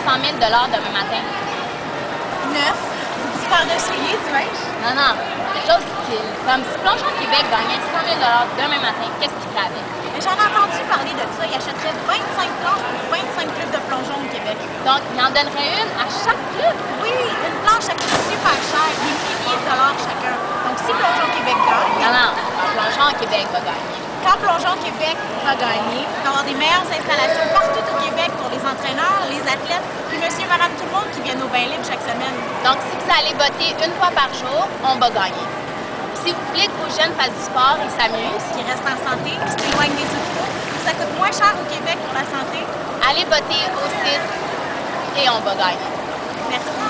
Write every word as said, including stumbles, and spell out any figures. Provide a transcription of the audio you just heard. cinq cent mille demain matin. Neuf? Tu parles de souliers, tu vois? Non, non. Des choses utiles. Comme si Plongeon Québec gagnait cent mille demain matin, qu'est-ce qu'il ferait avec? J'en ai entendu parler de ça. Il achèterait vingt-cinq planches pour vingt-cinq clubs de plongeon au Québec. Donc, il en donnerait une à chaque club? Oui, une planche à coût super cher, des milliers de dollars chacun. Donc, si Plongeon Québec gagne... Non, non. Plongeon Québec va gagner. Quand Plongeon Québec va gagner, on va avoir des meilleures installations partout au Québec pour les entraîneurs, les athlètes, puis monsieur et madame tout le monde qui viennent au bain libre chaque semaine. Donc si vous allez voter une fois par jour, on va gagner. Si vous voulez que vos jeunes fassent du sport et s'amusent, qu'ils restent en santé, qu'ils s'éloignent des hôpitaux, ça coûte moins cher au Québec pour la santé. Allez voter au site et on va gagner. Merci.